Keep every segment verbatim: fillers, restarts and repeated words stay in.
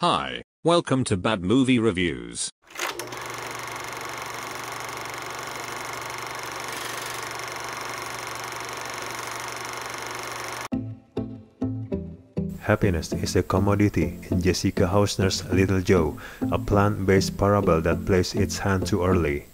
Hi, welcome to Bad Movie Reviews. Happiness is a commodity in Jessica Hausner's Little Joe, a plant-based parable that plays its hand too early.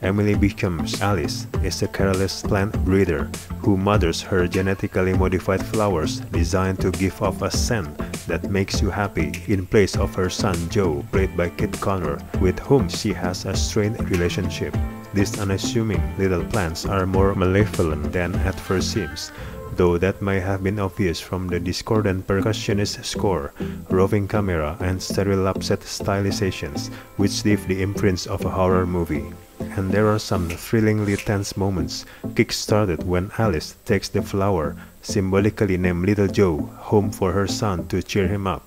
Emily Becomes Alice is a careless plant breeder who mothers her genetically modified flowers designed to give off a scent that makes you happy in place of her son Joe, played by Kit Connor, with whom she has a strained relationship. These unassuming little plants are more malevolent than at first seems, though that may have been obvious from the discordant percussionist score, roving camera, and sterile upset stylizations, which leave the imprints of a horror movie. And there are some thrillingly tense moments, kick-started when Alice takes the flower, symbolically named Little Joe, home for her son to cheer him up.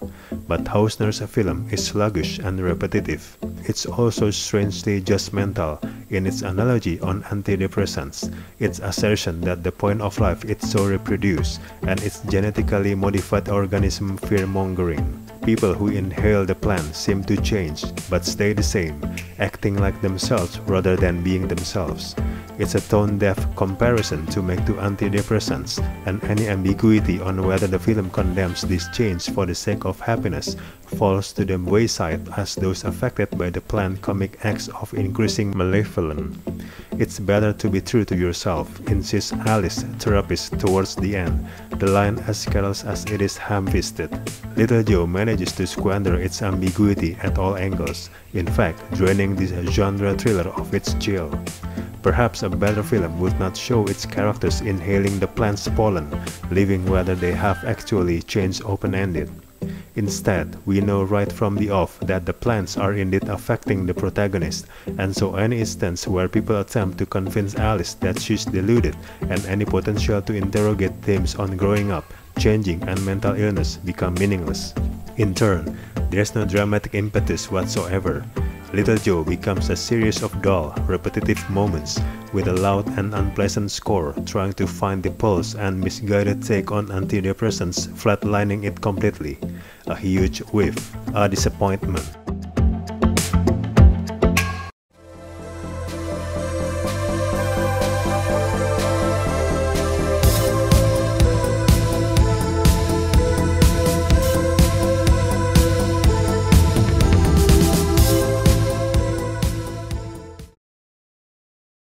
But Hausner's film is sluggish and repetitive. It's also strangely judgmental in its analogy on antidepressants, its assertion that the point of life is so reproduced, and its genetically modified organism fear-mongering. People who inhale the plant seem to change, but stay the same, acting like themselves rather than being themselves. It's a tone-deaf comparison to make to antidepressants, and any ambiguity on whether the film condemns this change for the sake of happiness falls to the wayside as those affected by the plant comic acts of increasing malevolence. It's better to be true to yourself, insists Alice's therapist towards the end, the line as careless as it is ham-fisted. Little Joe manages to squander its ambiguity at all angles, in fact draining this genre thriller of its chill. Perhaps a better film would not show its characters inhaling the plant's pollen, leaving whether they have actually changed open-ended. Instead, we know right from the off that the plants are indeed affecting the protagonist, and so any instance where people attempt to convince Alice that she's deluded, and any potential to interrogate themes on growing up, changing, and mental illness become meaningless. In turn, there's no dramatic impetus whatsoever. Little Joe becomes a series of dull, repetitive moments with a loud and unpleasant score trying to find the pulse and misguided take on antidepressants flatlining it completely. A huge whiff, a disappointment.